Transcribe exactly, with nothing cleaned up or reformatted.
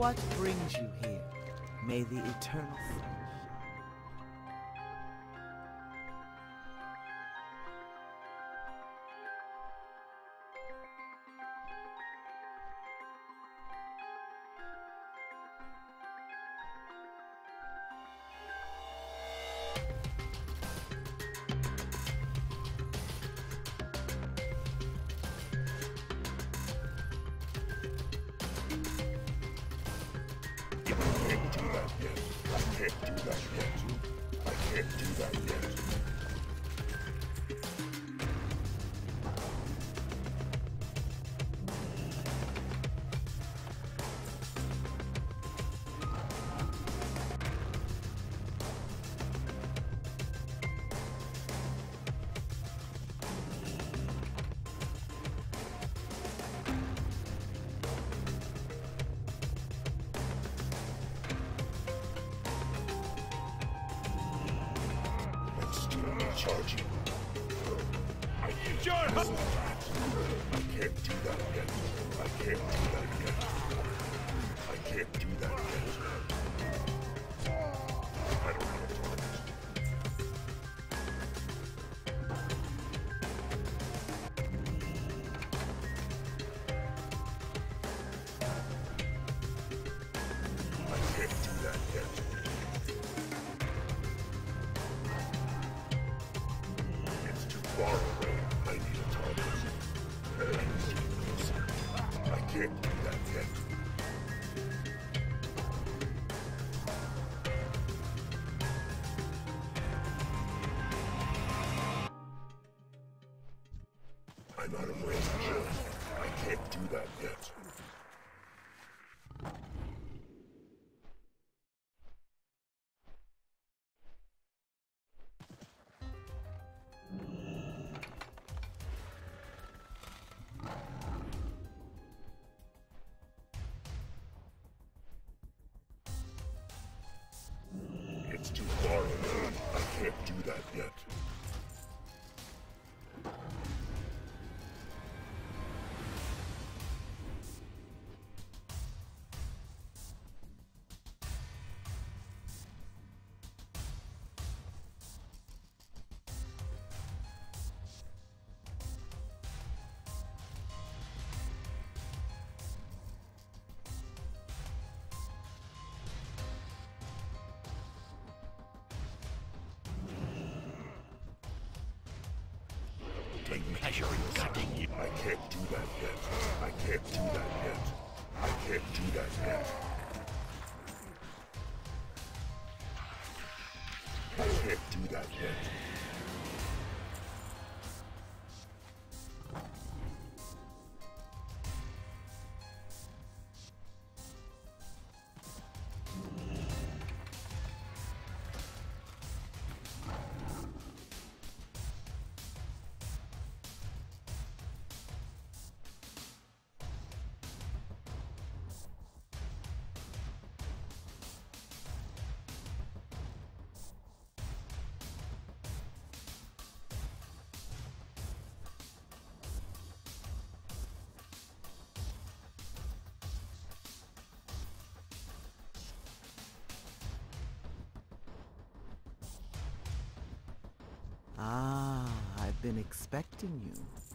What brings you here? May the eternal sun. Measuring cutting you. I can't do that yet. I can't do that yet. I can't do that yet. I can't do that yet. Ah, I've been expecting you.